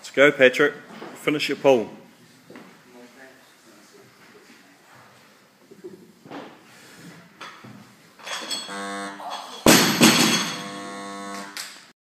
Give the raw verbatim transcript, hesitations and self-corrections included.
Let's go, Patrick. Finish your pull. Uh.